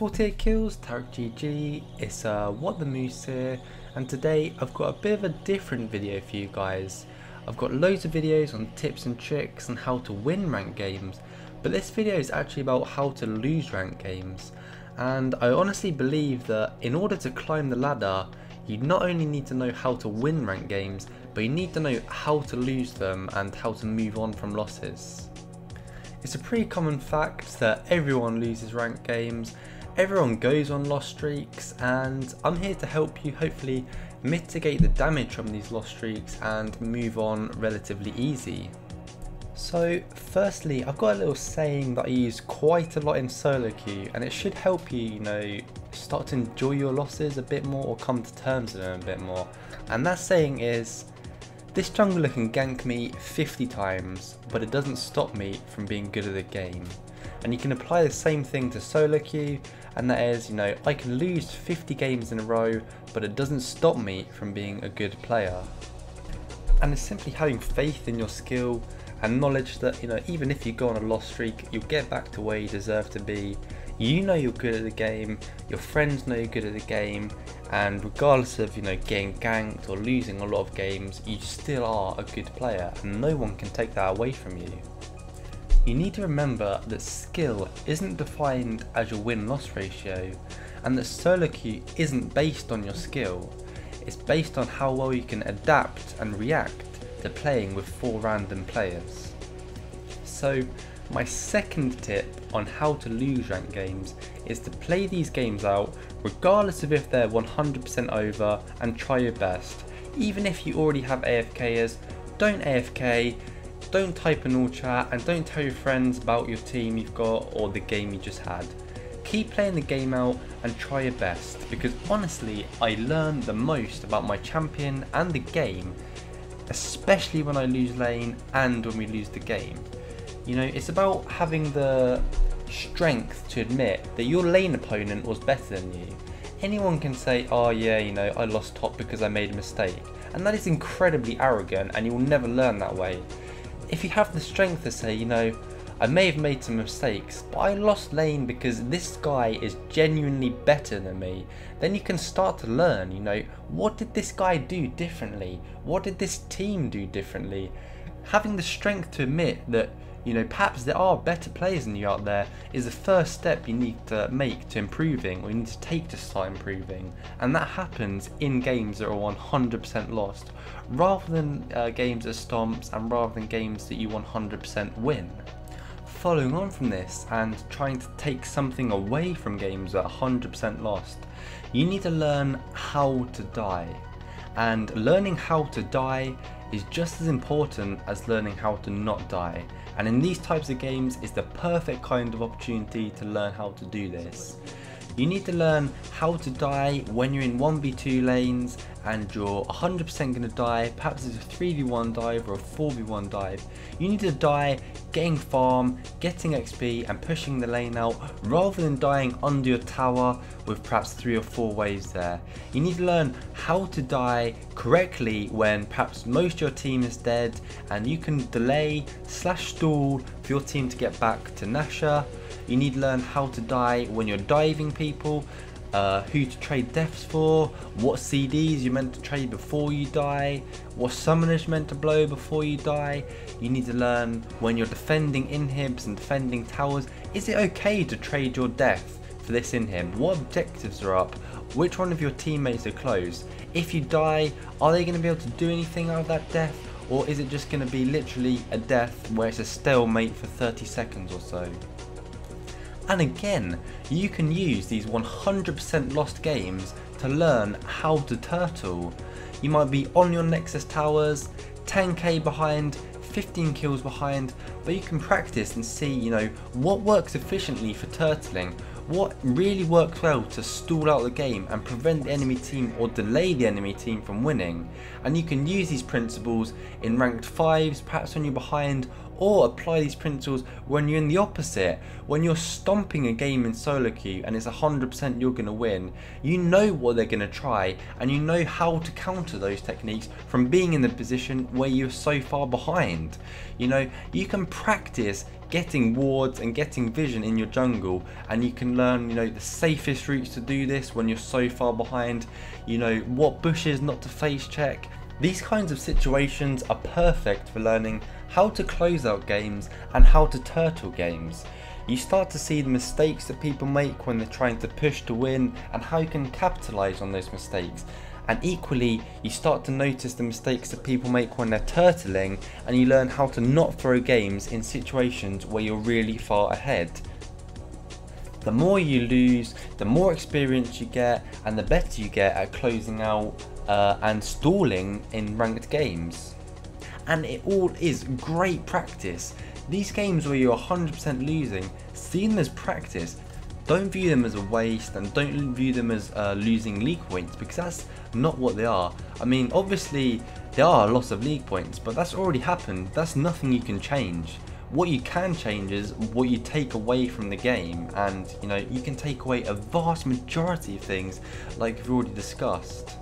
Four Tier Kills, TaricGG, it's What the Moose here, and today I've got a bit of a different video for you guys. I've got loads of videos on tips and tricks and how to win ranked games, but this video is actually about how to lose ranked games. And I honestly believe that in order to climb the ladder, you not only need to know how to win ranked games, but you need to know how to lose them and how to move on from losses. It's a pretty common fact that everyone loses ranked games, everyone goes on loss streaks, and I'm here to help you hopefully mitigate the damage from these loss streaks and move on relatively easy. So firstly, I've got a little saying that I use quite a lot in solo queue, and it should help you, start to enjoy your losses a bit more or come to terms with them a bit more. And that saying is, this jungler can gank me 50 times, but it doesn't stop me from being good at the game. And you can apply the same thing to solo queue, and that is, I can lose 50 games in a row, but it doesn't stop me from being a good player. And it's simply having faith in your skill and knowledge that, even if you go on a loss streak, you'll get back to where you deserve to be. You know you're good at the game, your friends know you're good at the game, and regardless of getting ganked or losing a lot of games, you still are a good player and no one can take that away from you. You need to remember that skill isn't defined as your win-loss ratio, and that solo queue isn't based on your skill. It's based on how well you can adapt and react to playing with four random players. So my second tip on how to lose ranked games is to play these games out regardless of if they're 100% over, and try your best. Even if you already have AFKers, don't AFK, don't type in all chat, and don't tell your friends about your team you've got or the game you just had. Keep playing the game out and try your best, because honestly I learned the most about my champion and the game, especially when I lose lane and when we lose the game. It's about having the strength to admit that your lane opponent was better than you. Anyone can say, oh yeah, I lost top because I made a mistake. And that is incredibly arrogant, and you will never learn that way. If you have the strength to say, I may have made some mistakes, but I lost lane because this guy is genuinely better than me, then you can start to learn, what did this guy do differently? What did this team do differently? Having the strength to admit that, perhaps there are better players than you out there is the first step you need to make to improving, or you need to take to start improving. And that happens in games that are 100% lost, rather than games that stomps, and rather than games that you 100% win. Following on from this and trying to take something away from games that are 100% lost, you need to learn how to die. And learning how to die is just as important as learning how to not die. And in these types of games is the perfect kind of opportunity to learn how to do this. You need to learn how to die when you're in 1v2 lanes and you're 100% going to die. Perhaps it's a 3v1 dive or a 4v1 dive. You need to die getting farm, getting XP and pushing the lane out, rather than dying under your tower with perhaps 3 or 4 waves there. You need to learn how to die correctly when perhaps most of your team is dead, and you can delay / stall for your team to get back to Nasha. You need to learn how to die when you're diving people, who to trade deaths for, what CDs you're meant to trade before you die, what summoners you're meant to blow before you die. You need to learn when you're defending inhibs and defending towers, is it okay to trade your death for this inhib? What objectives are up? Which one of your teammates are close? If you die, are they going to be able to do anything out of that death? Or is it just going to be literally a death where it's a stalemate for 30 seconds or so? And again, you can use these 100% lost games to learn how to turtle. You might be on your Nexus towers, 10k behind, 15 kills behind, but you can practice and see, what works efficiently for turtling, what really works well to stall out the game and prevent the enemy team or delay the enemy team from winning. And you can use these principles in ranked 5s, perhaps when you're behind, or apply these principles when you're in the opposite. When you're stomping a game in solo queue and it's 100% you're going to win, you know what they're going to try and you know how to counter those techniques from being in the position where you're so far behind. You know, you can practice getting wards and getting vision in your jungle, and you can learn, you know, the safest routes to do this when you're so far behind, you know, what bushes not to face check. These kinds of situations are perfect for learning how to close out games and how to turtle games. You start to see the mistakes that people make when they're trying to push to win and how you can capitalize on those mistakes. And equally, you start to notice the mistakes that people make when they're turtling, and you learn how to not throw games in situations where you're really far ahead. The more you lose, the more experience you get, and the better you get at closing out and stalling in ranked games. And it all is great practice. These games where you're 100% losing, see them as practice. Don't view them as a waste, and don't view them as losing league points, because that's not what they are. I mean, obviously there are a lot of league points, but that's already happened. That's nothing you can change. What you can change is what you take away from the game, and you know, you can take away a vast majority of things like we've already discussed.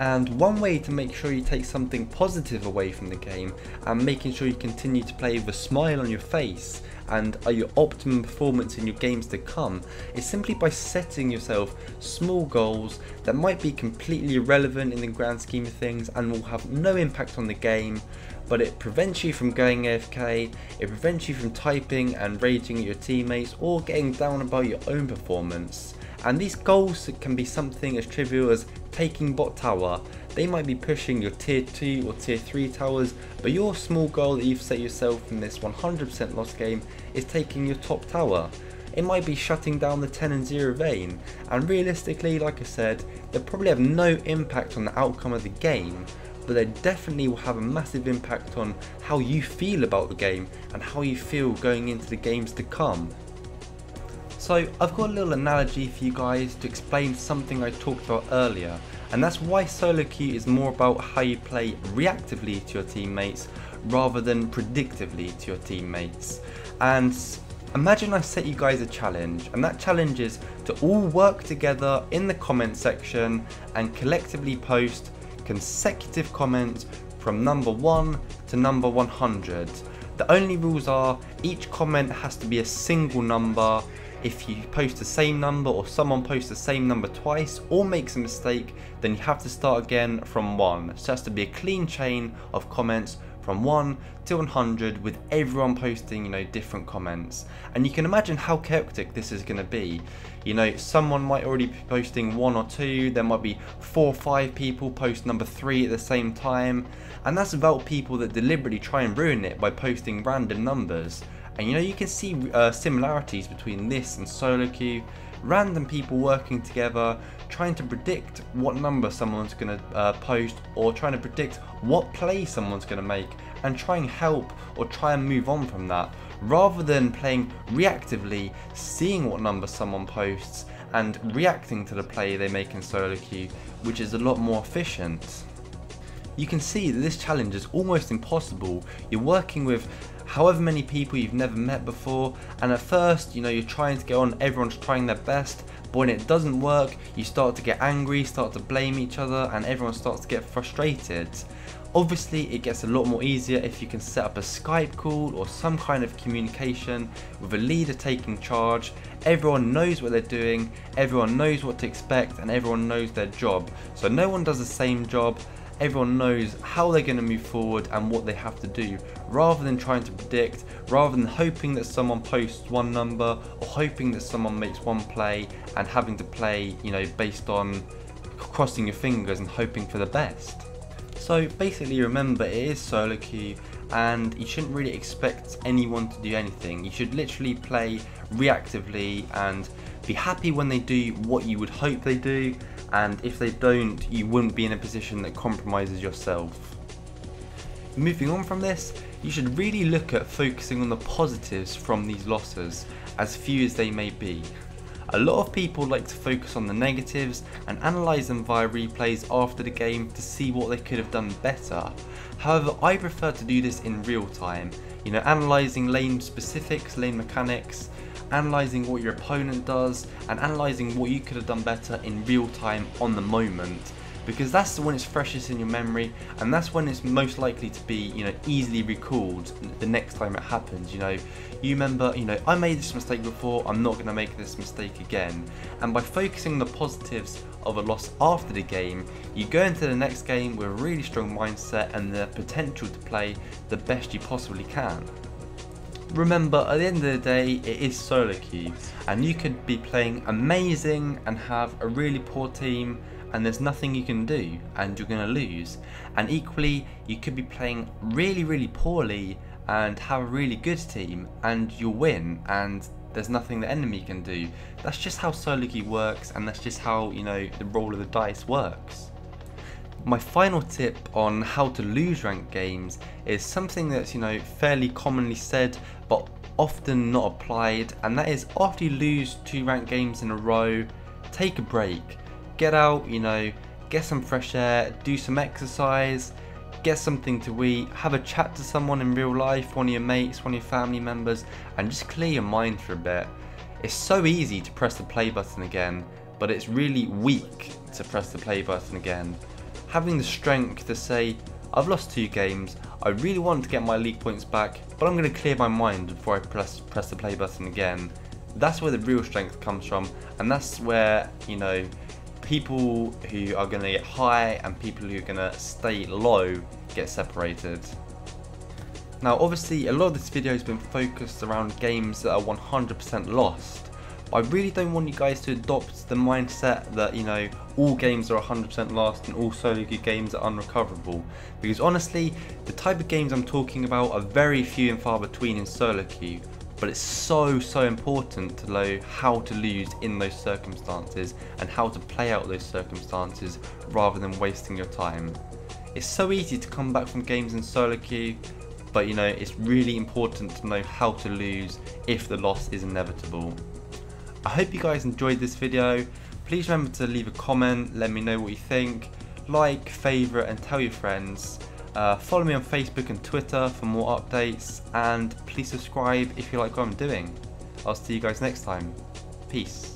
And one way to make sure you take something positive away from the game and making sure you continue to play with a smile on your face and your optimum performance in your games to come is simply by setting yourself small goals that might be completely irrelevant in the grand scheme of things and will have no impact on the game, but it prevents you from going AFK, it prevents you from typing and raging at your teammates or getting down about your own performance. And these goals can be something as trivial as taking bot tower. They might be pushing your tier 2 or tier 3 towers, but your small goal that you've set yourself in this 100% lost game is taking your top tower. It might be shutting down the 10-0 vein, and realistically, like I said, they probably have no impact on the outcome of the game, but they definitely will have a massive impact on how you feel about the game and how you feel going into the games to come. So I've got a little analogy for you guys to explain something I talked about earlier, and that's why solo queue is more about how you play reactively to your teammates rather than predictively to your teammates. And imagine I set you guys a challenge, and that challenge is to all work together in the comment section and collectively post consecutive comments from number 1 to number 100. The only rules are each comment has to be a single number. If you post the same number or someone posts the same number twice or makes a mistake, then you have to start again from 1. So it has to be a clean chain of comments from 1 to 100 with everyone posting, you know, different comments. And you can imagine how chaotic this is going to be. You know, someone might already be posting 1 or 2, there might be 4 or 5 people post number 3 at the same time. And that's about people that deliberately try and ruin it by posting random numbers. And you know, you can see similarities between this and solo queue. Random people working together, trying to predict what number someone's going to post, or trying to predict what play someone's going to make, and try and help or try and move on from that, rather than playing reactively, seeing what number someone posts, and reacting to the play they make in solo queue, which is a lot more efficient. You can see that this challenge is almost impossible. You're working with however many people you've never met before, and at first, you know, you're trying to get on, everyone's trying their best, but when it doesn't work, you start to get angry, start to blame each other, and everyone starts to get frustrated. Obviously, it gets a lot more easier if you can set up a Skype call or some kind of communication with a leader taking charge. Everyone knows what they're doing, everyone knows what to expect, and everyone knows their job. So no one does the same job. Everyone knows how they're going to move forward and what they have to do, rather than trying to predict, rather than hoping that someone posts one number or hoping that someone makes one play and having to play, you know, based on crossing your fingers and hoping for the best. So basically, remember, it is solo queue and you shouldn't really expect anyone to do anything. You should literally play reactively and be happy when they do what you would hope they do. And if they don't, you wouldn't be in a position that compromises yourself. Moving on from this, you should really look at focusing on the positives from these losses, as few as they may be. A lot of people like to focus on the negatives and analyse them via replays after the game to see what they could have done better. However, I prefer to do this in real time, you know, analysing lane specifics, lane mechanics, analysing what your opponent does and analysing what you could have done better in real time on the moment. Because that's when it's freshest in your memory, and that's when it's most likely to be, you know, easily recalled the next time it happens. You know, you remember, you know, I made this mistake before, I'm not going to make this mistake again. And by focusing on the positives of a loss after the game, you go into the next game with a really strong mindset and the potential to play the best you possibly can. Remember, at the end of the day, it is solo queue, and you could be playing amazing and have a really poor team, and there's nothing you can do and you're going to lose. And equally, you could be playing really poorly and have a really good team and you'll win and there's nothing the enemy can do. That's just how solo queue works, and that's just how, you know, the roll of the dice works. My final tip on how to lose ranked games is something that's, you know, fairly commonly said but often not applied, and that is after you lose 2 ranked games in a row, take a break. Get out, you know, get some fresh air, do some exercise, get something to eat, have a chat to someone in real life, one of your mates, one of your family members, and just clear your mind for a bit. It's so easy to press the play button again, but it's really weak to press the play button again. Having the strength to say, I've lost 2 games, I really want to get my league points back, but I'm going to clear my mind before I press the play button again. That's where the real strength comes from, and that's where, you know, people who are going to get high and people who are going to stay low get separated. Now obviously a lot of this video has been focused around games that are 100% lost. I really don't want you guys to adopt the mindset that, you know, all games are 100% lost and all solo queue games are unrecoverable, because honestly the type of games I'm talking about are very few and far between in solo queue. But it's so important to know how to lose in those circumstances and how to play out those circumstances rather than wasting your time. It's so easy to come back from games in solo queue, but you know, it's really important to know how to lose if the loss is inevitable. I hope you guys enjoyed this video. Please remember to leave a comment, let me know what you think, like, favourite and tell your friends. Follow me on Facebook and Twitter for more updates, and please subscribe if you like what I'm doing. I'll see you guys next time. Peace.